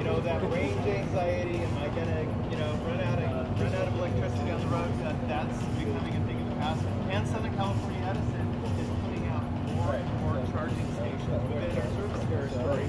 you know, that range anxiety, am I gonna, you know, run out of electricity on the road? That's becoming a thing in the past. And Southern California Edison is putting out more and more charging stations within our service territory.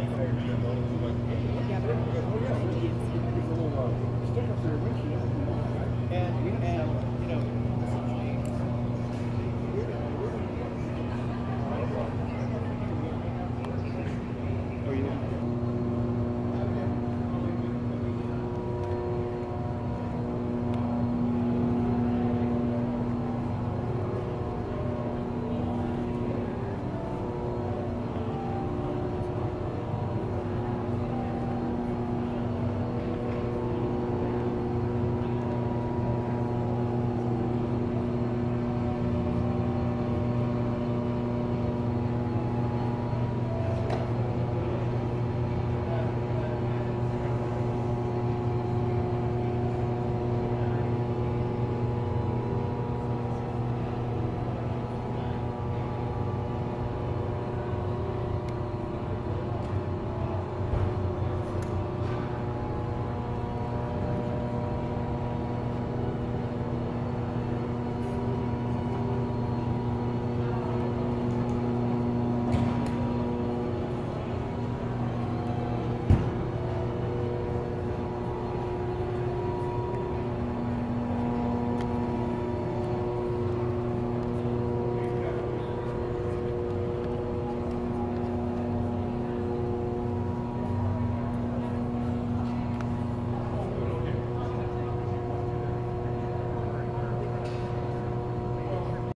Yeah.